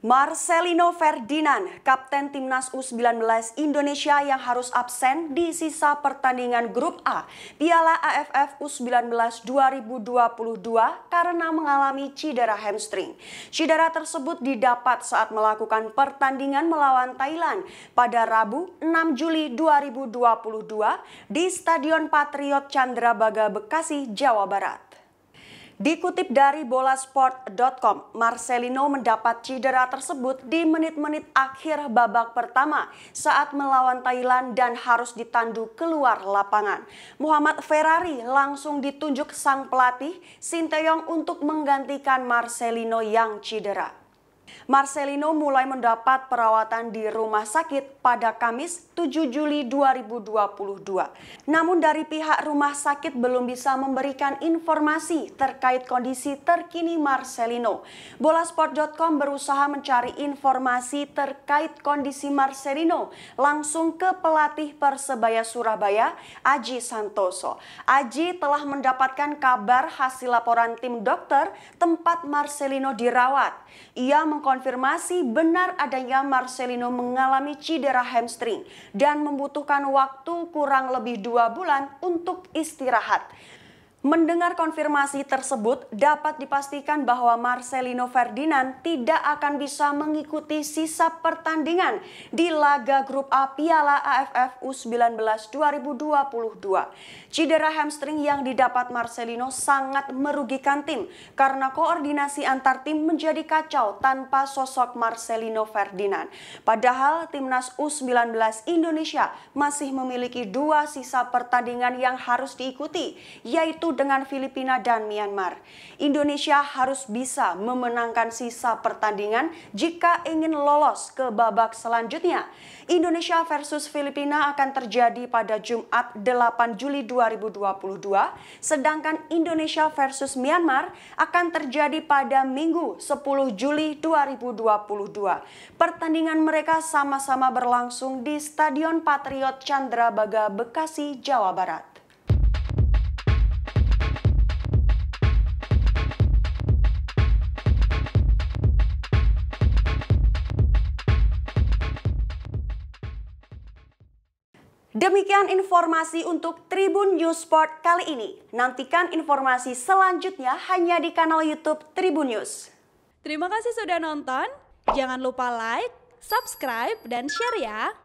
Marselino Ferdinan, kapten Timnas U-19 Indonesia yang harus absen di sisa pertandingan grup A Piala AFF U-19 2022 karena mengalami cedera hamstring. Cedera tersebut didapat saat melakukan pertandingan melawan Thailand pada Rabu 6 Juli 2022 di Stadion Patriot Candrabagha, Bekasi, Jawa Barat. Dikutip dari BolaSport.com, Marselino mendapat cedera tersebut di menit-menit akhir babak pertama saat melawan Thailand dan harus ditandu keluar lapangan. Muhammad Ferrari langsung ditunjuk sang pelatih Sinteyong untuk menggantikan Marselino yang cedera. Marselino mulai mendapat perawatan di rumah sakit pada Kamis 7 Juli 2022. Namun dari pihak rumah sakit belum bisa memberikan informasi terkait kondisi terkini Marselino. BolaSport.com berusaha mencari informasi terkait kondisi Marselino langsung ke pelatih Persebaya Surabaya, Aji Santoso. Aji telah mendapatkan kabar hasil laporan tim dokter tempat Marselino dirawat. Ia mengkonfirmasi benar adanya Marselino mengalami cedera hamstring dan membutuhkan waktu kurang lebih 2 bulan untuk istirahat. Mendengar konfirmasi tersebut, dapat dipastikan bahwa Marselino Ferdinan tidak akan bisa mengikuti sisa pertandingan di laga grup A Piala AFF U-19 2022. Cedera hamstring yang didapat Marselino sangat merugikan tim karena koordinasi antar tim menjadi kacau tanpa sosok Marselino Ferdinan. Padahal timnas U-19 Indonesia masih memiliki 2 sisa pertandingan yang harus diikuti, yaitu dengan Filipina dan Myanmar. Indonesia harus bisa memenangkan sisa pertandingan jika ingin lolos ke babak selanjutnya. Indonesia versus Filipina akan terjadi pada Jumat 8 Juli 2022, sedangkan Indonesia versus Myanmar akan terjadi pada Minggu 10 Juli 2022. Pertandingan mereka sama-sama berlangsung di Stadion Patriot Candrabagha, Bekasi, Jawa Barat. Demikian informasi untuk Tribun News Sport kali ini. Nantikan informasi selanjutnya hanya di kanal YouTube Tribun News. Terima kasih sudah nonton. Jangan lupa like, subscribe, dan share ya.